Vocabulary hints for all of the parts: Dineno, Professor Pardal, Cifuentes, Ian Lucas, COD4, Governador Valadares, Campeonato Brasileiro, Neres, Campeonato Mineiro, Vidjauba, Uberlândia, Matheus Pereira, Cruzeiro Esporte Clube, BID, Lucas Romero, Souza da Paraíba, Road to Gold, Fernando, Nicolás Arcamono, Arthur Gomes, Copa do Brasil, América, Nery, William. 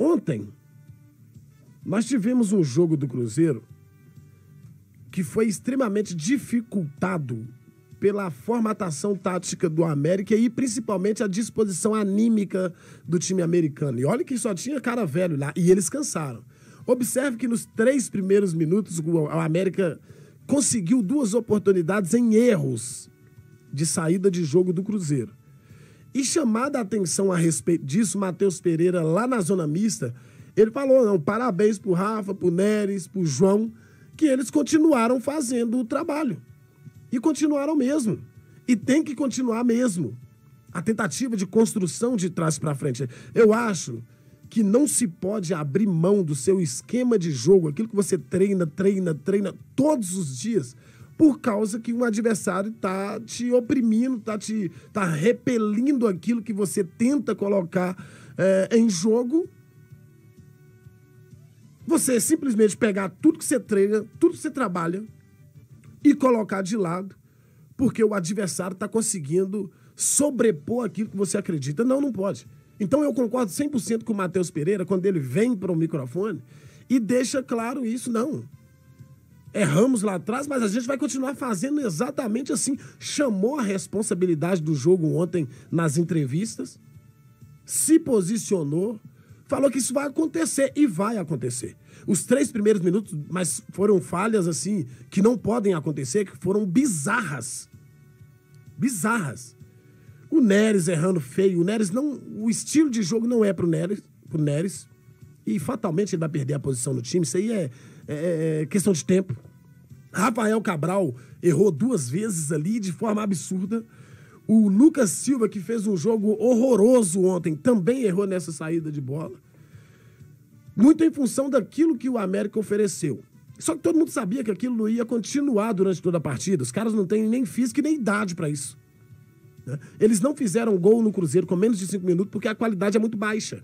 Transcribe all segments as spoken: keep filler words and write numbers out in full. Ontem, nós tivemos um jogo do Cruzeiro que foi extremamente dificultado pela formatação tática do América e principalmente a disposição anímica do time americano. E olha que só tinha cara velho lá, e eles cansaram. Observe que nos três primeiros minutos o América conseguiu duas oportunidades em erros de saída de jogo do Cruzeiro. E chamada a atenção a respeito disso, Matheus Pereira, lá na zona mista, ele falou, não, parabéns pro Rafa, pro Neres, pro João, que eles continuaram fazendo o trabalho. E continuaram mesmo. E tem que continuar mesmo. A tentativa de construção de trás para frente. Eu acho que não se pode abrir mão do seu esquema de jogo, aquilo que você treina, treina, treina todos os dias, por causa que um adversário tá te oprimindo, tá te tá repelindo aquilo que você tenta colocar é, em jogo. Você simplesmente pegar tudo que você treina, tudo que você trabalha e colocar de lado, porque o adversário está conseguindo sobrepor aquilo que você acredita. Não, não pode. Então eu concordo cem por cento com o Matheus Pereira quando ele vem para o microfone e deixa claro isso, não. Erramos lá atrás, mas a gente vai continuar fazendo exatamente assim. Chamou a responsabilidade do jogo ontem nas entrevistas, se posicionou, falou que isso vai acontecer, e vai acontecer. Os três primeiros minutos, mas foram falhas assim, que não podem acontecer, que foram bizarras. Bizarras. O Neres errando feio, o Neres não... O estilo de jogo não é pro Neres, pro Neres, e fatalmente ele vai perder a posição no time, isso aí é, é, é questão de tempo. Rafael Cabral errou duas vezes ali, de forma absurda. O Lucas Silva, que fez um jogo horroroso ontem, também errou nessa saída de bola. Muito em função daquilo que o América ofereceu. Só que todo mundo sabia que aquilo não ia continuar durante toda a partida. Os caras não têm nem físico e nem idade para isso. Eles não fizeram gol no Cruzeiro com menos de cinco minutos porque a qualidade é muito baixa.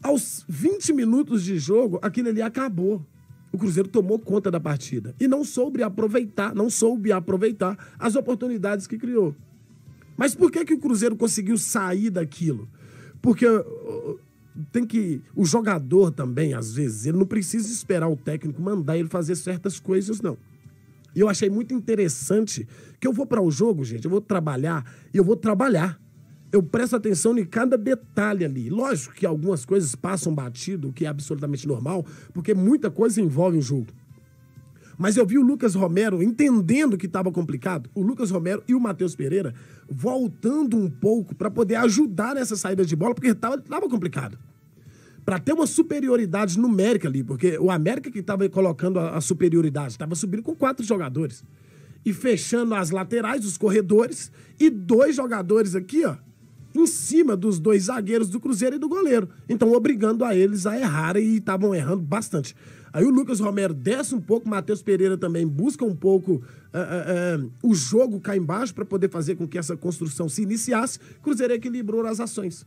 Aos vinte minutos de jogo, aquilo ali acabou. O Cruzeiro tomou conta da partida e não soube aproveitar, não soube aproveitar as oportunidades que criou. Mas por que que o Cruzeiro conseguiu sair daquilo? Porque tem que... O jogador também, às vezes, ele não precisa esperar o técnico mandar ele fazer certas coisas, não. E eu achei muito interessante que eu vou para o jogo, gente, eu vou trabalhar e eu vou trabalhar. Eu presto atenção em cada detalhe ali. Lógico que algumas coisas passam batido, o que é absolutamente normal, porque muita coisa envolve o jogo. Mas eu vi o Lucas Romero entendendo que estava complicado, o Lucas Romero e o Matheus Pereira voltando um pouco para poder ajudar nessa saída de bola, porque estava complicado. Para ter uma superioridade numérica ali, porque o América que estava colocando a, a superioridade, estava subindo com quatro jogadores e fechando as laterais, os corredores, e dois jogadores aqui, ó, em cima dos dois zagueiros do Cruzeiro e do goleiro. Então, obrigando a eles a errarem, e estavam errando bastante. Aí o Lucas Romero desce um pouco, o Matheus Pereira também busca um pouco uh, uh, uh, o jogo cá embaixo para poder fazer com que essa construção se iniciasse. O Cruzeiro equilibrou as ações.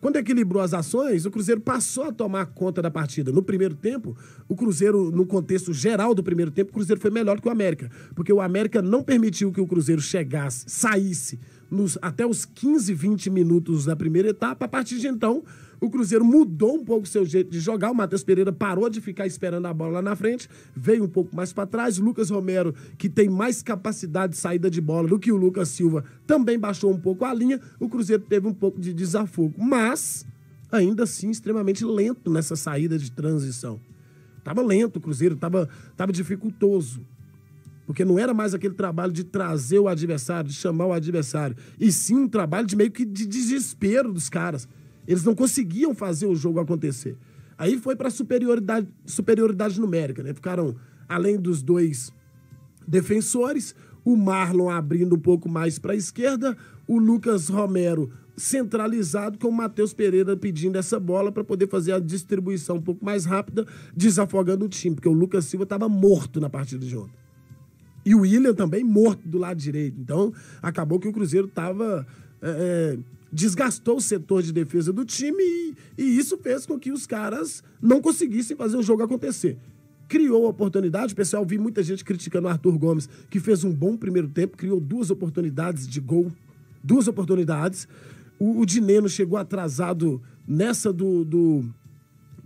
Quando equilibrou as ações, o Cruzeiro passou a tomar conta da partida. No primeiro tempo, o Cruzeiro, no contexto geral do primeiro tempo, o Cruzeiro foi melhor que o América, porque o América não permitiu que o Cruzeiro chegasse, saísse nos, até os quinze, vinte minutos da primeira etapa. A partir de então, o Cruzeiro mudou um pouco o seu jeito de jogar. O Matheus Pereira parou de ficar esperando a bola lá na frente, veio um pouco mais para trás. O Lucas Romero, que tem mais capacidade de saída de bola do que o Lucas Silva, também baixou um pouco a linha. O Cruzeiro teve um pouco de desafogo, mas ainda assim extremamente lento nessa saída de transição. Tava lento o Cruzeiro, tava, tava dificultoso. Porque não era mais aquele trabalho de trazer o adversário, de chamar o adversário, e sim um trabalho de meio que de desespero dos caras. Eles não conseguiam fazer o jogo acontecer. Aí foi para superioridade, superioridade numérica, né? Ficaram, além dos dois defensores, o Marlon abrindo um pouco mais para a esquerda, o Lucas Romero centralizado, com o Matheus Pereira pedindo essa bola para poder fazer a distribuição um pouco mais rápida, desafogando o time, porque o Lucas Silva estava morto na partida de ontem. E o William também morto do lado direito. Então, acabou que o Cruzeiro estava... É, desgastou o setor de defesa do time e, e isso fez com que os caras não conseguissem fazer o jogo acontecer. Criou oportunidade, pessoal, vi muita gente criticando o Arthur Gomes, que fez um bom primeiro tempo, criou duas oportunidades de gol, duas oportunidades. O, O, o Dineno chegou atrasado nessa do, do,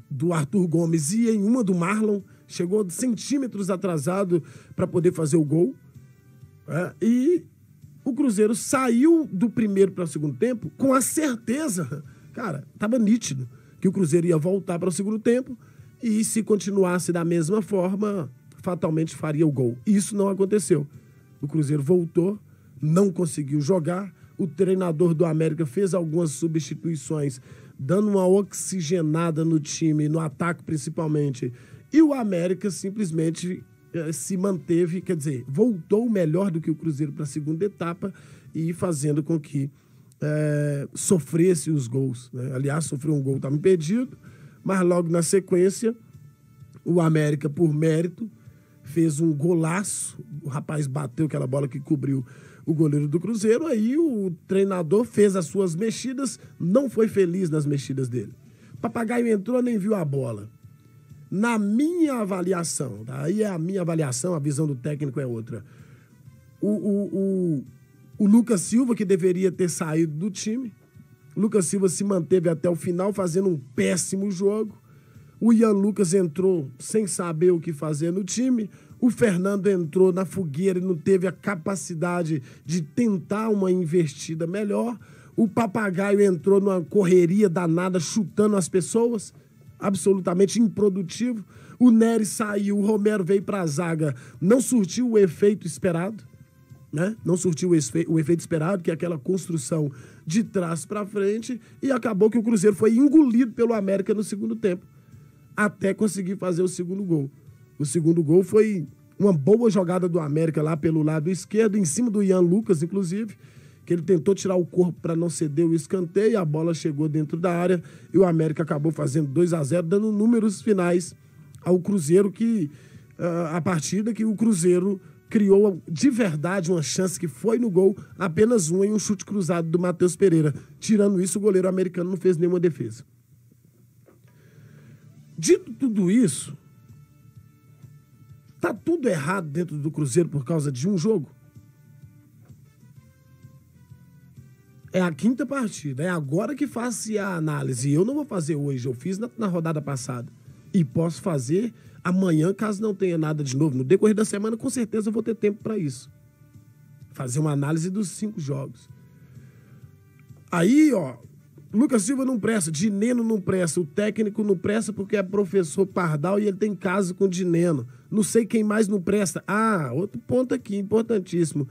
do Arthur Gomes e em uma do Marlon. Chegou centímetros atrasado para poder fazer o gol. É, e o Cruzeiro saiu do primeiro para o segundo tempo com a certeza, cara, estava nítido, que o Cruzeiro ia voltar para o segundo tempo e se continuasse da mesma forma, fatalmente faria o gol. Isso não aconteceu. O Cruzeiro voltou, não conseguiu jogar. O treinador do América fez algumas substituições, dando uma oxigenada no time, no ataque principalmente. E o América simplesmente eh, se manteve, quer dizer, voltou melhor do que o Cruzeiro para a segunda etapa e fazendo com que eh, sofresse os gols, né? Aliás, sofreu um gol, estava impedido, mas logo na sequência, o América, por mérito, fez um golaço. O rapaz bateu aquela bola que cobriu o goleiro do Cruzeiro, aí o treinador fez as suas mexidas, não foi feliz nas mexidas dele. O papagaio entrou, nem viu a bola. Na minha avaliação, tá? Aí é a minha avaliação, a visão do técnico é outra. O, o, o, o Lucas Silva, que deveria ter saído do time, Lucas Silva se manteve até o final fazendo um péssimo jogo. O Ian Lucas entrou sem saber o que fazer no time. O Fernando entrou na fogueira e não teve a capacidade de tentar uma investida melhor. O papagaio entrou numa correria danada, chutando as pessoas, absolutamente improdutivo. O Nery saiu, o Romero veio para a zaga, não surtiu o efeito esperado, né? Não surtiu o, efe... o efeito esperado, que é aquela construção de trás para frente, e acabou que o Cruzeiro foi engolido pelo América no segundo tempo, até conseguir fazer o segundo gol. O segundo gol foi uma boa jogada do América lá pelo lado esquerdo, em cima do Ian Lucas, inclusive, que ele tentou tirar o corpo para não ceder o escanteio, a bola chegou dentro da área e o América acabou fazendo dois a zero, dando números finais ao Cruzeiro, que uh, a partida que o Cruzeiro criou de verdade uma chance que foi no gol, apenas uma, em um chute cruzado do Matheus Pereira. Tirando isso, o goleiro americano não fez nenhuma defesa. Dito tudo isso, tá tudo errado dentro do Cruzeiro por causa de um jogo? É a quinta partida, é agora que faço a análise. Eu não vou fazer hoje, eu fiz na, na rodada passada. E posso fazer amanhã, caso não tenha nada de novo. No decorrer da semana, com certeza, eu vou ter tempo para isso. Fazer uma análise dos cinco jogos. Aí, ó, Lucas Silva não presta, Dineno não presta, o técnico não presta porque é professor Pardal e ele tem caso com o Dineno. Não sei quem mais não presta. Ah, outro ponto aqui, importantíssimo.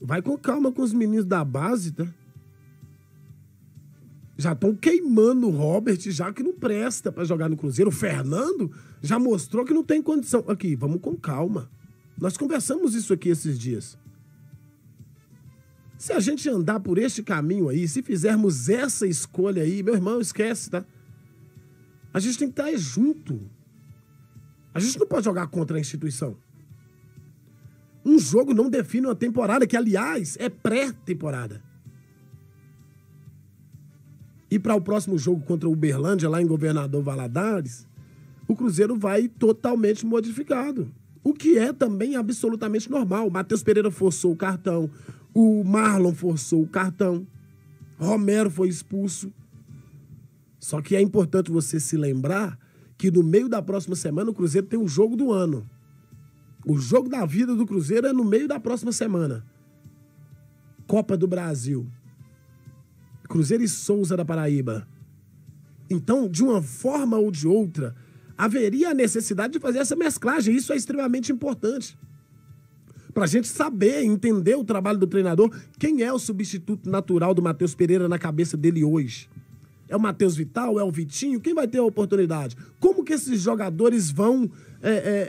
Vai com calma com os meninos da base, tá? Já estão queimando o Robert, já que não presta para jogar no Cruzeiro. O Fernando já mostrou que não tem condição. Aqui, vamos com calma. Nós conversamos isso aqui esses dias. Se a gente andar por este caminho aí, se fizermos essa escolha aí, meu irmão, esquece, tá? A gente tem que estar junto. A gente não pode jogar contra a instituição. Um jogo não define uma temporada, que, aliás, é pré-temporada. E para o próximo jogo contra o Uberlândia, lá em Governador Valadares, o Cruzeiro vai totalmente modificado. O que é também absolutamente normal. O Matheus Pereira forçou o cartão, o Marlon forçou o cartão, Romero foi expulso. Só que é importante você se lembrar que no meio da próxima semana o Cruzeiro tem o jogo do ano. O jogo da vida do Cruzeiro é no meio da próxima semana. Copa do Brasil. Cruzeiro e Souza da Paraíba. Então, de uma forma ou de outra, haveria a necessidade de fazer essa mesclagem. Isso é extremamente importante. Para a gente saber, entender o trabalho do treinador, quem é o substituto natural do Matheus Pereira na cabeça dele hoje? É o Mateus Vital? É o Vitinho? Quem vai ter a oportunidade? Como que esses jogadores vão é, é, é,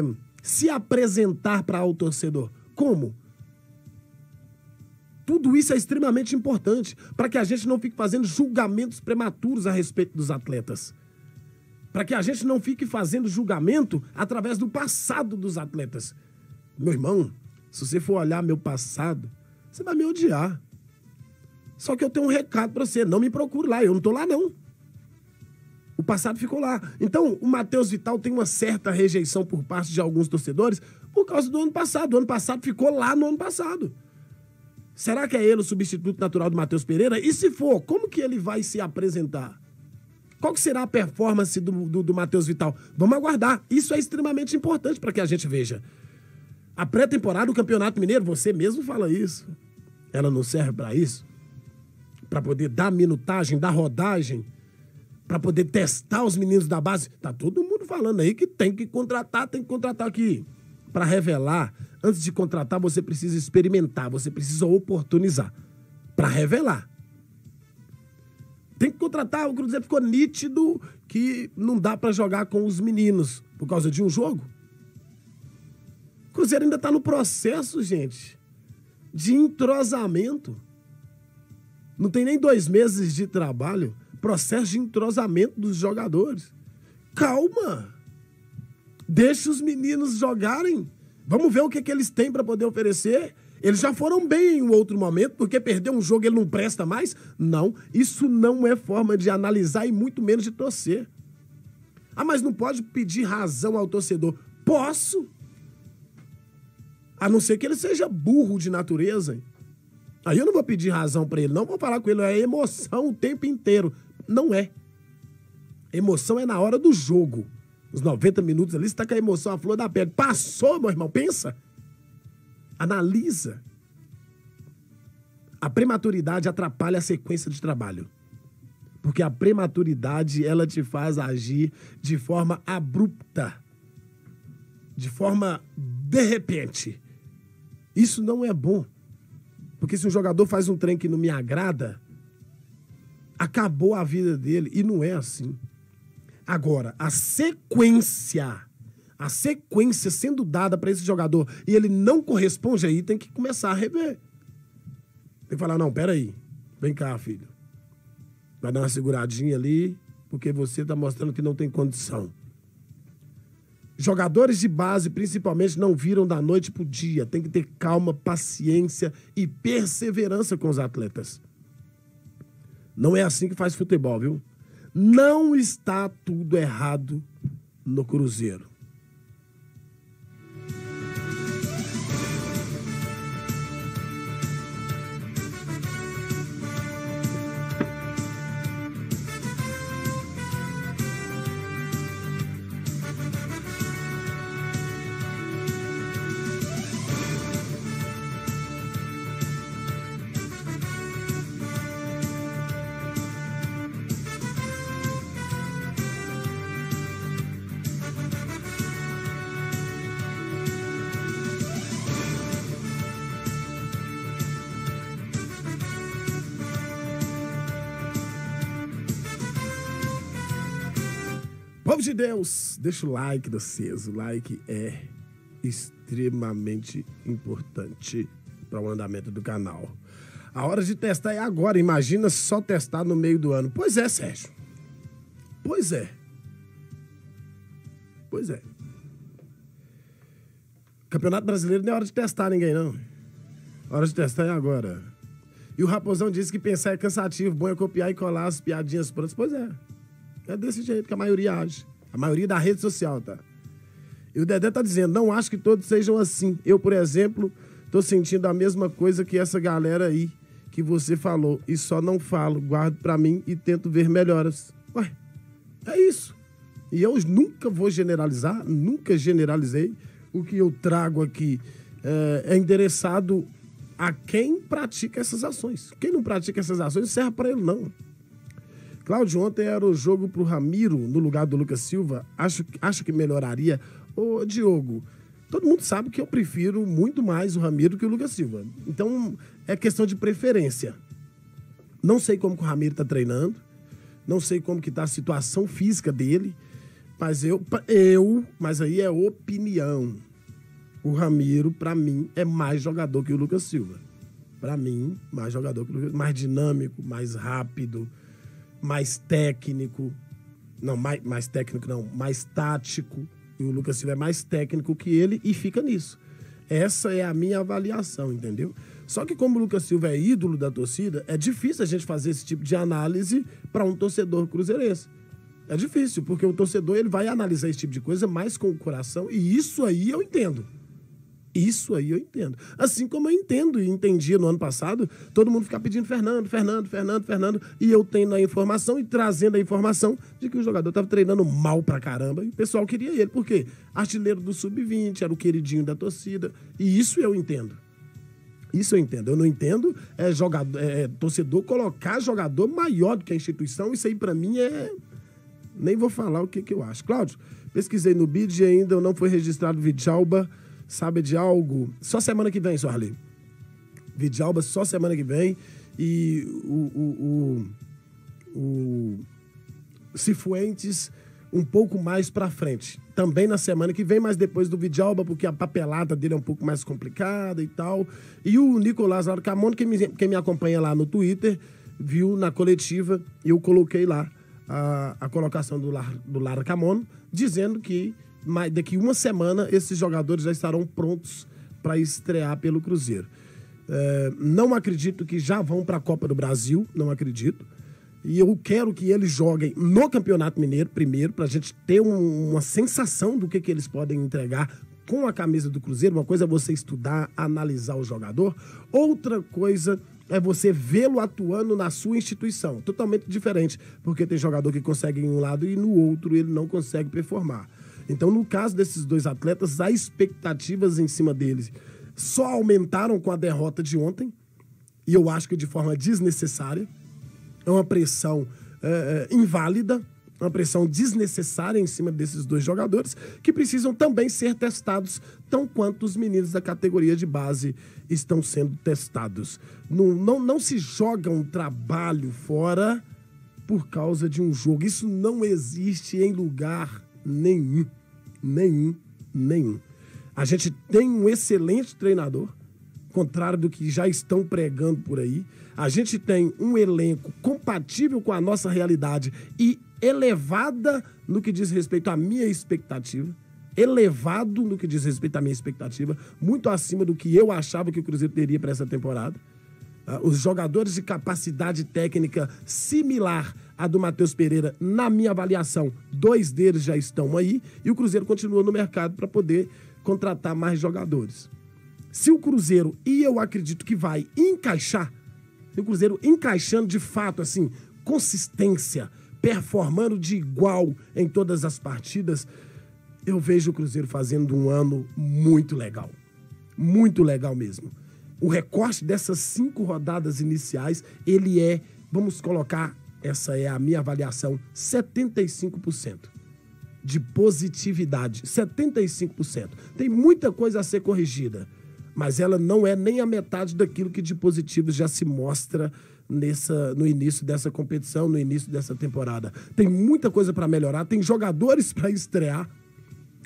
é, se apresentar para o torcedor? Como? Tudo isso é extremamente importante para que a gente não fique fazendo julgamentos prematuros a respeito dos atletas. Para que a gente não fique fazendo julgamento através do passado dos atletas. Meu irmão, se você for olhar meu passado, você vai me odiar. Só que eu tenho um recado para você, não me procure lá, eu não estou lá não. O passado ficou lá. Então, o Mateus Vital tem uma certa rejeição por parte de alguns torcedores por causa do ano passado. O ano passado ficou lá no ano passado. Será que é ele o substituto natural do Matheus Pereira? E se for, como que ele vai se apresentar? Qual que será a performance do, do, do Mateus Vital? Vamos aguardar. Isso é extremamente importante para que a gente veja. A pré-temporada do Campeonato Mineiro, você mesmo fala isso. Ela não serve para isso? Para poder dar minutagem, dar rodagem, para poder testar os meninos da base? Tá todo mundo falando aí que tem que contratar, tem que contratar aqui. Para revelar, antes de contratar, você precisa experimentar, você precisa oportunizar. Para revelar. Tem que contratar, o Cruzeiro ficou nítido que não dá para jogar com os meninos por causa de um jogo. O Cruzeiro ainda está no processo, gente, de entrosamento. Não tem nem dois meses de trabalho, processo de entrosamento dos jogadores. Calma! Deixa os meninos jogarem. Vamos ver o que, é que eles têm para poder oferecer. Eles já foram bem em um outro momento, porque perder um jogo ele não presta mais? Não, isso não é forma de analisar e muito menos de torcer. Ah, mas não pode pedir razão ao torcedor. Posso? A não ser que ele seja burro de natureza. Hein? Aí eu não vou pedir razão para ele, não. Vou falar com ele, é emoção o tempo inteiro. Não é. Emoção é na hora do jogo. Os noventa minutos ali, você tá com a emoção à flor da pele. Passou, meu irmão, pensa. Analisa. A prematuridade atrapalha a sequência de trabalho. Porque a prematuridade, ela te faz agir de forma abrupta. De forma de repente. Isso não é bom. Porque se um jogador faz um trem que não me agrada, acabou a vida dele. E não é assim. Agora, a sequência... A sequência sendo dada para esse jogador e ele não corresponde, aí tem que começar a rever. Tem que falar, não, peraí, vem cá, filho. Vai dar uma seguradinha ali, porque você tá mostrando que não tem condição. Jogadores de base, principalmente, não viram da noite pro dia. Tem que ter calma, paciência e perseverança com os atletas. Não é assim que faz futebol, viu? Não está tudo errado no Cruzeiro. Povo de Deus, deixa o like de vocês. O like é extremamente importante para o andamento do canal. A hora de testar é agora. Imagina só testar no meio do ano. Pois é, Sérgio. Pois é. Pois é. Campeonato Brasileiro não é hora de testar ninguém, não. A hora de testar é agora. E o Raposão disse que pensar é cansativo. Bom é copiar e colar as piadinhas prontas. Pois é. É desse jeito que a maioria age. A maioria da rede social, tá? E o Dedé tá dizendo, não acho que todos sejam assim. Eu, por exemplo, tô sentindo a mesma coisa que essa galera aí que você falou. E só não falo, guardo pra mim e tento ver melhoras. Ué, é isso. E eu nunca vou generalizar, nunca generalizei. O que eu trago aqui é, é endereçado a quem pratica essas ações. Quem não pratica essas ações, serve pra ele, não. Cláudio, ontem era o jogo pro Ramiro, no lugar do Lucas Silva. Acho, acho que melhoraria. Ô, Diogo, todo mundo sabe que eu prefiro muito mais o Ramiro que o Lucas Silva. Então, é questão de preferência. Não sei como que o Ramiro tá treinando. Não sei como que tá a situação física dele. Mas eu... eu mas aí é opinião. O Ramiro, pra mim, é mais jogador que o Lucas Silva. Pra mim, mais jogador que o Lucas Silva. Mais dinâmico, mais rápido... mais técnico, não, mais, mais técnico não, mais tático, e o Lucas Silva é mais técnico que ele e fica nisso. Essa é a minha avaliação, entendeu? Só que como o Lucas Silva é ídolo da torcida, é difícil a gente fazer esse tipo de análise para um torcedor cruzeirense. É difícil, porque o torcedor ele vai analisar esse tipo de coisa mais com o coração, e isso aí eu entendo. Isso aí eu entendo. Assim como eu entendo e entendia no ano passado, todo mundo ficar pedindo Fernando, Fernando, Fernando, Fernando, e eu tendo a informação e trazendo a informação de que o jogador estava treinando mal pra caramba e o pessoal queria ele. Por quê? Artilheiro do sub vinte, era o queridinho da torcida. E isso eu entendo. Isso eu entendo. Eu não entendo é, jogador, é, torcedor colocar jogador maior do que a instituição. Isso aí pra mim é... Nem vou falar o que, que eu acho. Cláudio, pesquisei no B I D e ainda não foi registrado Vidjauba. Sabe de algo? Só semana que vem, Sorli. Vidjauba só semana que vem. E o, o, o, o Cifuentes um pouco mais pra frente. Também na semana que vem, mas depois do Vidjauba, porque a papelada dele é um pouco mais complicada e tal. E o Nicolás Arcamono, quem me, quem me acompanha lá no Twitter, viu na coletiva, eu coloquei lá a, a colocação do, Lar, do Arcamono, dizendo que mas daqui uma semana esses jogadores já estarão prontos para estrear pelo Cruzeiro. É, não acredito que já vão para a Copa do Brasil, não acredito. E eu quero que eles joguem no Campeonato Mineiro primeiro, para a gente ter um, uma sensação do que, que eles podem entregar com a camisa do Cruzeiro. Uma coisa é você estudar, analisar o jogador. Outra coisa é você vê-lo atuando na sua instituição. Totalmente diferente, porque tem jogador que consegue em um lado e no outro ele não consegue performar. Então, no caso desses dois atletas, as expectativas em cima deles só aumentaram com a derrota de ontem, e eu acho que de forma desnecessária. É uma pressão é, inválida, uma pressão desnecessária em cima desses dois jogadores, que precisam também ser testados, tão quanto os meninos da categoria de base estão sendo testados. Não, não, não se joga um trabalho fora por causa de um jogo. Isso não existe em lugar nenhum, nenhum, nenhum. A gente tem um excelente treinador, contrário do que já estão pregando por aí. A gente tem um elenco compatível com a nossa realidade e elevada no que diz respeito à minha expectativa. Elevado no que diz respeito à minha expectativa, muito acima do que eu achava que o Cruzeiro teria para essa temporada. Os jogadores de capacidade técnica similar a do Matheus Pereira, na minha avaliação, dois deles já estão aí, e o Cruzeiro continua no mercado para poder contratar mais jogadores. Se o Cruzeiro, e eu acredito que vai encaixar, se o Cruzeiro encaixando de fato, assim, consistência, performando de igual em todas as partidas, eu vejo o Cruzeiro fazendo um ano muito legal. Muito legal mesmo. O recorte dessas cinco rodadas iniciais, ele é, vamos colocar... Essa é a minha avaliação, setenta e cinco por cento de positividade, setenta e cinco por cento. Tem muita coisa a ser corrigida, mas ela não é nem a metade daquilo que de positivo já se mostra nessa, no início dessa competição, no início dessa temporada. Tem muita coisa para melhorar, tem jogadores para estrear.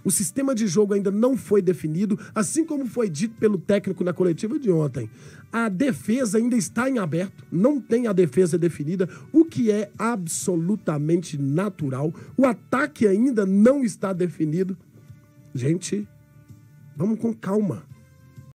O sistema de jogo ainda não foi definido, assim como foi dito pelo técnico na coletiva de ontem. A defesa ainda está em aberto, não tem a defesa definida, o que é absolutamente natural. O ataque ainda não está definido. Gente, vamos com calma.